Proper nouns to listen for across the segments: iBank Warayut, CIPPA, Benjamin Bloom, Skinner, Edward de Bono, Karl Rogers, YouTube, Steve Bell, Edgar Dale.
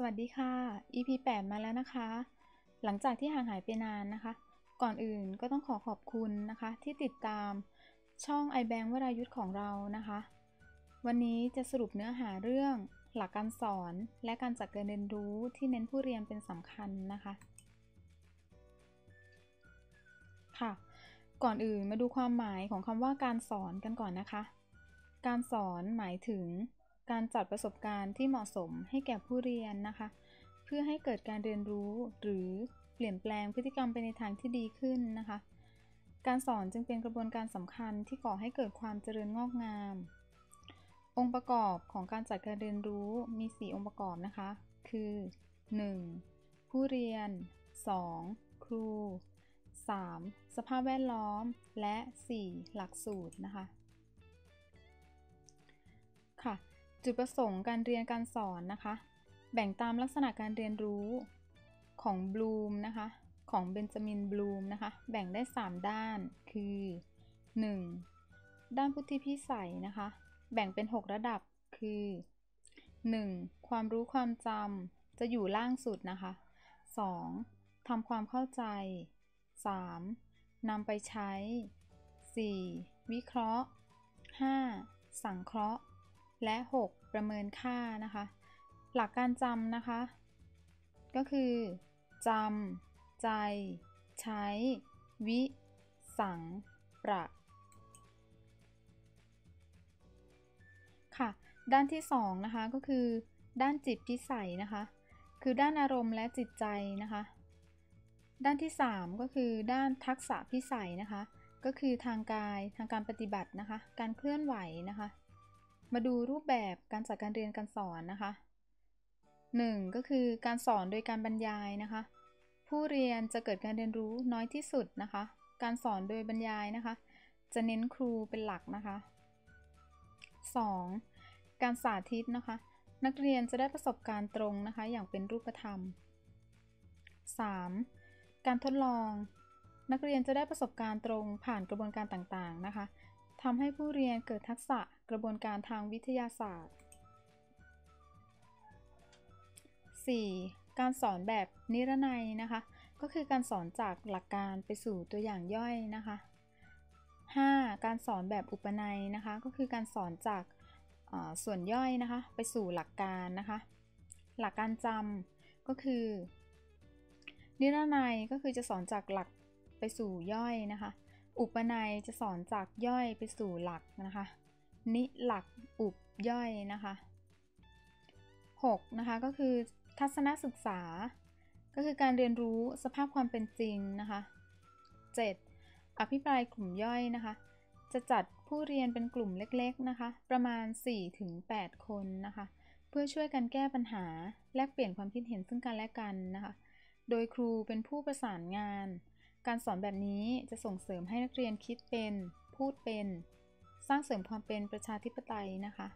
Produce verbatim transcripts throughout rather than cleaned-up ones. สวัสดีค่ะ อี พี แปด มาแล้วนะคะหลังจากที่ห่างหายไปนานนะคะก่อนอื่นก็ต้องขอขอบคุณนะคะที่ติดตามช่อง iBank วรายุทธของเรานะคะวันนี้จะสรุปเนื้อหาเรื่องหลักการสอนและการจัดการเรียนรู้ที่เน้นผู้เรียนเป็นสำคัญนะคะค่ะก่อนอื่นมาดูความหมายของคำว่าการสอนกันก่อนนะคะการสอนหมายถึงการจัดประสบการณ์ที่เหมาะสมให้แก่ผู้เรียนนะคะเพื่อให้เกิดการเรียนรู้หรือเปลี่ยนแปลงพฤติกรรมไปในทางที่ดีขึ้นนะคะการสอนจึงเป็นกระบวนการสำคัญที่ก่อให้เกิดความเจริญงอกงามองค์ประกอบของการจัดการเรียนรู้มีสี่องค์ประกอบนะคะคือหนึ่งผู้เรียนสองครูสามสภาพแวดล้อมและสี่หลักสูตรนะคะค่ะจุดประสงค์การเรียนการสอนนะคะแบ่งตามลักษณะการเรียนรู้ของบลูมนะคะของเบนจามินบลูมนะคะแบ่งได้สามด้านคือหนึ่งด้านพุทธิพิสัยนะคะแบ่งเป็นหกระดับคือหนึ่งความรู้ความจำจะอยู่ล่างสุดนะคะสองทำความเข้าใจสามนำไปใช้สี่วิเคราะห์ห้าสังเคราะห์และหกประเมินค่านะคะหลักการจำนะคะก็คือจำใจใช้วิสังประค่ะด้านที่สองนะคะก็คือด้านจิตพิสัยนะคะคือด้านอารมณ์และจิตใจนะคะด้านที่สามก็คือด้านทักษะพิสัยนะคะก็คือทางกายทางการปฏิบัตินะคะการเคลื่อนไหวนะคะมาดูรูปแบบการจัดการเรียนการสอนนะคะหนึ่งก็คือการสอนโดยการบรรยายนะคะผู้เรียนจะเกิดการเรียนรู้น้อยที่สุดนะคะการสอนโดยบรรยายนะคะจะเน้นครูเป็นหลักนะคะสองการสาธิตนะคะนักเรียนจะได้ประสบการณ์ตรงนะคะอย่างเป็นรูปธรรมสามการทดลองนักเรียนจะได้ประสบการณ์ตรงผ่านกระบวนการต่างๆนะคะทำให้ผู้เรียนเกิดทักษะกระบวนการทางวิทยาศาสตร์สี่การสอนแบบนิรนัยนะคะก็คือการสอนจากหลักการไปสู่ตัวอย่างย่อยนะคะห้าการสอนแบบอุปนัยนะคะก็คือการสอนจากส่วนย่อยนะคะไปสู่หลักการนะคะหลักการจำก็คือนิรนัยก็คือจะสอนจากหลักไปสู่ย่อยนะคะอุปนัยจะสอนจากย่อยไปสู่หลักนะคะนิหลักอุปย่อยนะคะหกนะคะก็คือทัศนศึกษาก็คือการเรียนรู้สภาพความเป็นจริงนะคะเจ็ดอภิปรายกลุ่มย่อยนะคะจะจัดผู้เรียนเป็นกลุ่มเล็กๆนะคะประมาณ สี่ถึงแปด คนนะคะเพื่อช่วยกันแก้ปัญหาแลกเปลี่ยนความคิดเห็นซึ่งกันและกันนะคะโดยครูเป็นผู้ประสานงานการสอนแบบนี้จะส่งเสริมให้นักเรียนคิดเป็นพูดเป็นสร้างเสริมความเป็นประชาธิปไตยนะคะ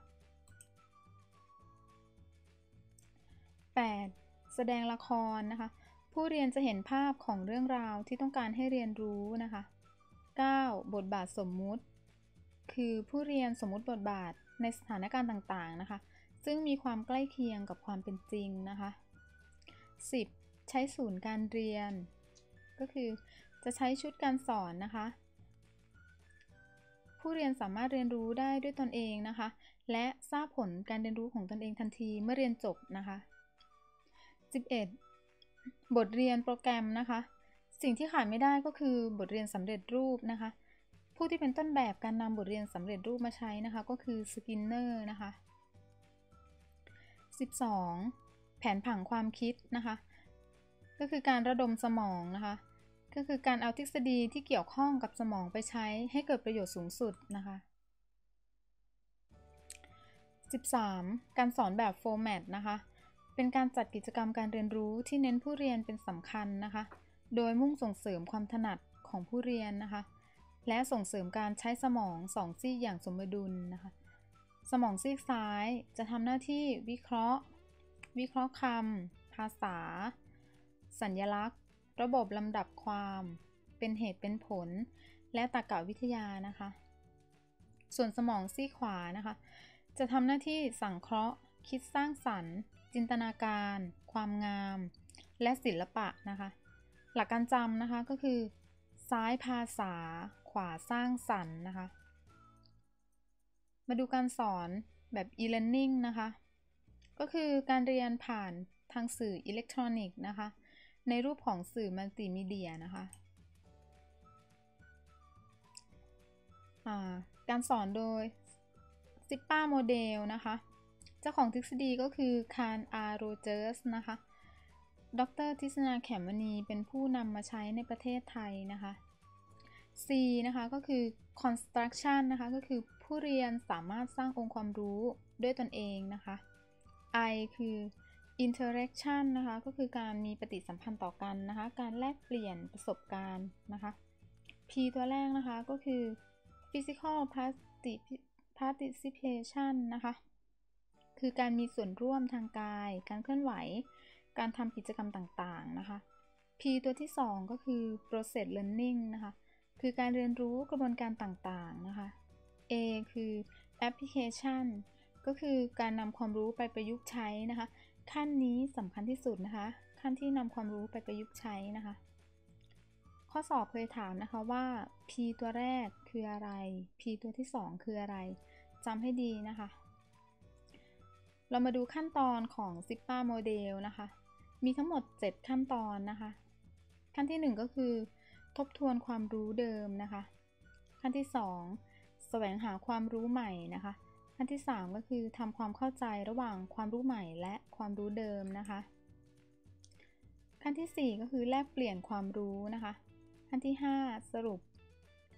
แปดแสดงละครนะคะผู้เรียนจะเห็นภาพของเรื่องราวที่ต้องการให้เรียนรู้นะคะเก้าบทบาทสมมุติคือผู้เรียนสมมุติบทบาทในสถานการณ์ต่างๆนะคะซึ่งมีความใกล้เคียงกับความเป็นจริงนะคะสิบใช้ศูนย์การเรียนก็คือจะใช้ชุดการสอนนะคะผู้เรียนสามารถเรียนรู้ได้ด้วยตนเองนะคะและทราบผลการเรียนรู้ของตนเองทันทีเมื่อเรียนจบนะคะสิบเอ็ดบทเรียนโปรแกรมนะคะสิ่งที่ขาดไม่ได้ก็คือบทเรียนสำเร็จรูปนะคะผู้ที่เป็นต้นแบบการนำบทเรียนสำเร็จรูปมาใช้นะคะก็คือสกินเนอร์นะคะสิบสองแผนผังความคิดนะคะก็คือการระดมสมองนะคะก็คือการเอาทฤษฎีที่เกี่ยวข้องกับสมองไปใช้ให้เกิดประโยชน์สูงสุดนะคะสิบสามการสอนแบบโฟร์แมตนะคะเป็นการจัดกิจกรรมการเรียนรู้ที่เน้นผู้เรียนเป็นสำคัญนะคะโดยมุ่งส่งเสริมความถนัดของผู้เรียนนะคะและส่งเสริมการใช้สมองสองซีกอย่างสมดุลนะคะสมองซีกซ้ายจะทำหน้าที่วิเคราะห์วิเคราะห์คำภาษาสัญลักษณ์ระบบลำดับความเป็นเหตุเป็นผลและตรรกวิทยานะคะส่วนสมองซีกขวานะคะจะทำหน้าที่สังเคราะห์คิดสร้างสรรค์ จินตนาการความงามและศิลปะนะคะหลักการจำนะคะก็คือซ้ายภาษาขวาสร้างสรรค์นะคะมาดูการสอนแบบ e-learning นะคะก็คือการเรียนผ่านทางสื่ออิเล็กทรอนิกส์นะคะในรูปของสื่อมัลติมีเดียนะคะการสอนโดยซิปป้าโมเดลนะคะเจ้าของทฤษฎีก็คือคาร์ล อาร์ โรเจอร์สนะคะดร.ทิศนาแขมวณีเป็นผู้นำมาใช้ในประเทศไทยนะคะ ซี นะคะก็คือ construction นะคะก็คือผู้เรียนสามารถสร้างองค์ความรู้ด้วยตนเองนะคะ ไอ คือ interaction นะคะก็คือการมีปฏิสัมพันธ์ต่อกันนะคะการแลกเปลี่ยนประสบการณ์นะคะ พี ตัวแรกนะคะก็คือ physical participation นะคะคือการมีส่วนร่วมทางกายการเคลื่อนไหวการทำกิจกรรมต่างๆนะคะ P ตัวที่สองก็คือ process learning นะคะคือการเรียนรู้กระบวนการต่างๆนะคะ A คือ application ก็คือการนำความรู้ไปประยุกต์ใช้นะคะขั้นนี้สำคัญที่สุดนะคะขั้นที่นำความรู้ไปประยุกต์ใช้นะคะข้อสอบเคยถามนะคะว่า P ตัวแรกคืออะไร P ตัวที่สองคืออะไรจำให้ดีนะคะเรามาดูขั้นตอนของ ซิปป้า โมเดลนะคะมีทั้งหมดเจ็ดขั้นตอนนะคะขั้นที่หนึ่งก็คือทบทวนความรู้เดิมนะคะขั้นที่สองแสวงหาความรู้ใหม่นะคะขั้นที่สามก็คือทำความเข้าใจระหว่างความรู้ใหม่และความรู้เดิมนะคะขั้นที่สี่ก็คือแลกเปลี่ยนความรู้นะคะขั้นที่ห้าสรุป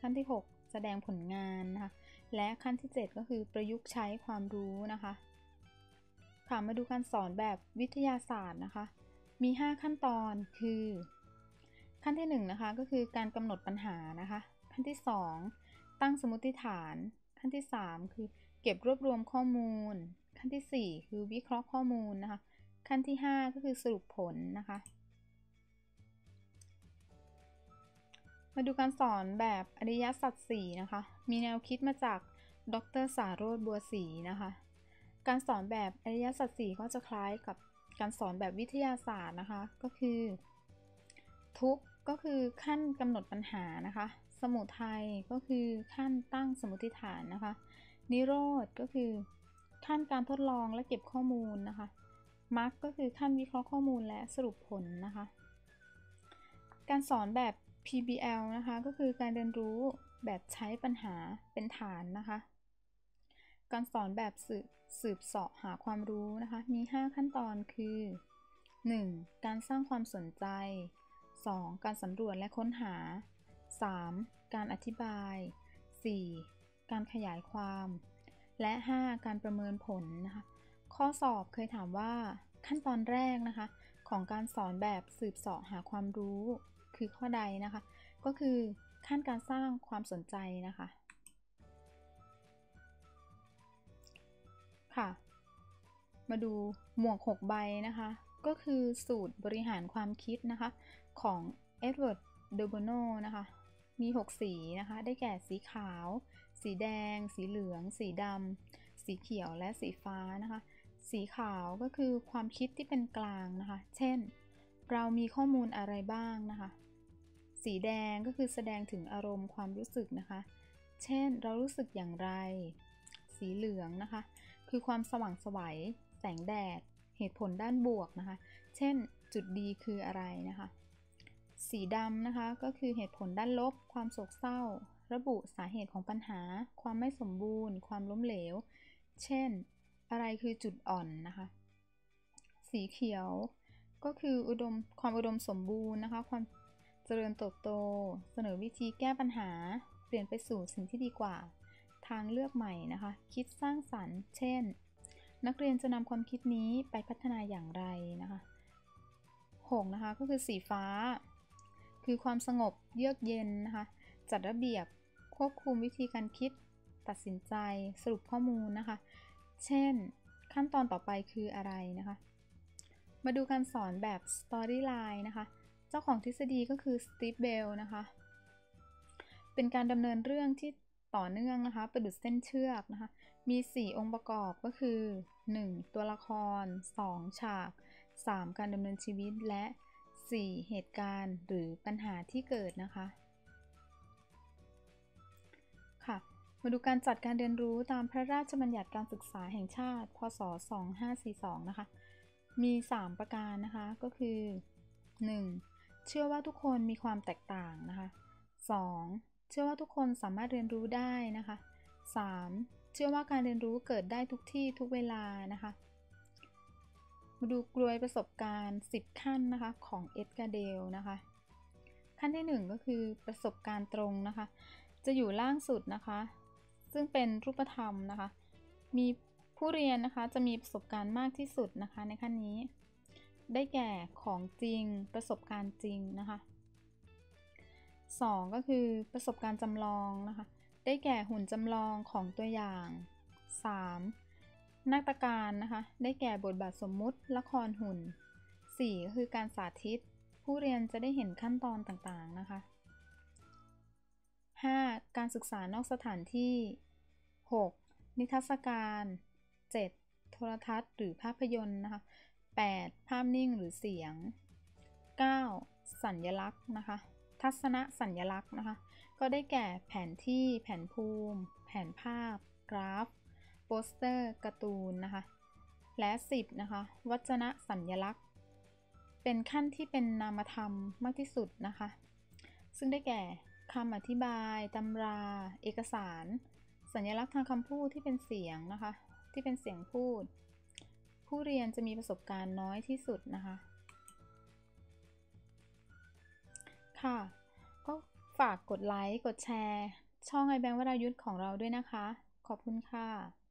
ขั้นที่หกแสดงผลงานนะคะและขั้นที่เจ็ดก็คือประยุกต์ใช้ความรู้นะคะค่ะมาดูการสอนแบบวิทยาศาสตร์นะคะมีห้าขั้นตอนคือขั้นที่หนึ่งนะคะก็คือการกำหนดปัญหานะคะขั้นที่สองตั้งสมมติฐานขั้นที่สามคือเก็บรวบรวมข้อมูลขั้นที่สี่คือวิเคราะห์ข้อมูลนะคะขั้นที่ห้าก็คือสรุปผลนะคะมาดูการสอนแบบอริยสัจสี่นะคะมีแนวคิดมาจากดร.สาโรจน์บัวศรีนะคะการสอนแบบอริยสัจสี่ก็จะคล้ายกับการสอนแบบวิทยาศาสตร์นะคะก็คือทุกข์ก็คือขั้นกำหนดปัญหานะคะสมุทัยก็คือขั้นตั้งสมมติฐานนะคะนิโรธก็คือขั้นการทดลองและเก็บข้อมูลนะคะมรรคก็คือขั้นวิเคราะห์ข้อมูลและสรุปผลนะคะการสอนแบบ พี บี แอล นะคะก็คือการเรียนรู้แบบใช้ปัญหาเป็นฐานนะคะการสอนแบบสืบสืบเสาะหาความรู้นะคะมีห้าขั้นตอนคือหนึ่งการสร้างความสนใจสองการสำรวจและค้นหาสามการอธิบายสี่การขยายความและห้าการประเมินผลนะคะข้อสอบเคยถามว่าขั้นตอนแรกนะคะของการสอนแบบสืบเสาะหาความรู้คือข้อใดนะคะก็คือขั้นการสร้างความสนใจนะคะค่ะมาดูหมวกหกใบนะคะก็คือสูตรบริหารความคิดนะคะของเอ็ดเวิร์ด เดอโบโนนะคะมีหกสีนะคะได้แก่สีขาวสีแดงสีเหลืองสีดำสีเขียวและสีฟ้านะคะสีขาวก็คือความคิดที่เป็นกลางนะคะเช่นเรามีข้อมูลอะไรบ้างนะคะสีแดงก็คือแสดงถึงอารมณ์ความรู้สึกนะคะเช่นเรารู้สึกอย่างไรสีเหลืองนะคะคือความสว่างไสวแสงแดดเหตุผลด้านบวกนะคะเช่นจุดดีคืออะไรนะคะสีดำนะคะก็คือเหตุผลด้านลบความโศกเศร้าระบุสาเหตุของปัญหาความไม่สมบูรณ์ความล้มเหลวเช่นอะไรคือจุดอ่อนนะคะสีเขียวก็คืออุดมความอุดมสมบูรณ์นะคะความเจริญเติบโตเสนอวิธีแก้ปัญหาเปลี่ยนไปสู่สิ่งที่ดีกว่าทางเลือกใหม่นะคะคิดสร้างสรรค์เช่นนักเรียนจะนำความคิดนี้ไปพัฒนาอย่างไรนะคะหกนะคะก็คือสีฟ้าคือความสงบเยือกเย็นนะคะจัดระเบียบควบคุมวิธีการคิดตัดสินใจสรุปข้อมูลนะคะเช่นขั้นตอนต่อไปคืออะไรนะคะมาดูการสอนแบบสตอรี่ไลน์นะคะเจ้าของทฤษฎีก็คือสตีฟ เบลล์นะคะเป็นการดำเนินเรื่องที่ ต่อเนื่องนะคะประดุจเส้นเชือกนะคะมีสี่องค์ประกอบก็คือหนึ่งตัวละครสองฉากสามการดำเนินชีวิตและสี่เหตุการณ์หรือปัญหาที่เกิดนะคะค่ะมาดูการจัดการเรียนรู้ตามพระราชบัญญัติการศึกษาแห่งชาติพ.ศ. สองพันห้าร้อยสี่สิบสองนะคะมีสามประการนะคะก็คือหนึ่งเชื่อว่าทุกคนมีความแตกต่างนะคะสองเชื่อว่าทุกคนสามารถเรียนรู้ได้นะคะสามเชื่อว่าการเรียนรู้เกิดได้ทุกที่ทุกเวลานะคะมาดูกลวยประสบการณ์สิบขั้นนะคะของเอ็ดการ์เดลนะคะขั้นที่หนึ่งก็คือประสบการณ์ตรงนะคะจะอยู่ล่างสุดนะคะซึ่งเป็นรูปธรรมนะคะมีผู้เรียนนะคะจะมีประสบการณ์มากที่สุดนะคะในขั้นนี้ได้แก่ของจริงประสบการณ์จริงนะคะสองก็คือประสบการณ์จำลองนะคะได้แก่หุ่นจำลองของตัวอย่างสามนาฏการนะคะได้แก่บทบาทสมมุติละครหุ่นสี่ก็คือการสาธิตผู้เรียนจะได้เห็นขั้นตอนต่างๆนะคะห้าการศึกษานอกสถานที่หกนิทรรศการเจ็ดโทรทัศน์หรือภาพยนตร์นะคะแปดภาพนิ่งหรือเสียงเก้าสัญลักษณ์นะคะทัศนสัญลักษณ์นะคะก็ได้แก่แผนที่แผนภูมิแผนภาพกราฟโปสเตอร์การ์ตูนนะคะและสิบนะคะวจนสัญลักษณ์เป็นขั้นที่เป็นนามธรรมมากที่สุดนะคะซึ่งได้แก่คำอธิบายตำราเอกสารสัญลักษณ์ทางคำพูดที่เป็นเสียงนะคะที่เป็นเสียงพูดผู้เรียนจะมีประสบการณ์น้อยที่สุดนะคะค่ะก็ฝากกดไลค์กดแชร์ช่องไอแบงค์วรายุทธของเราด้วยนะคะขอบคุณค่ะ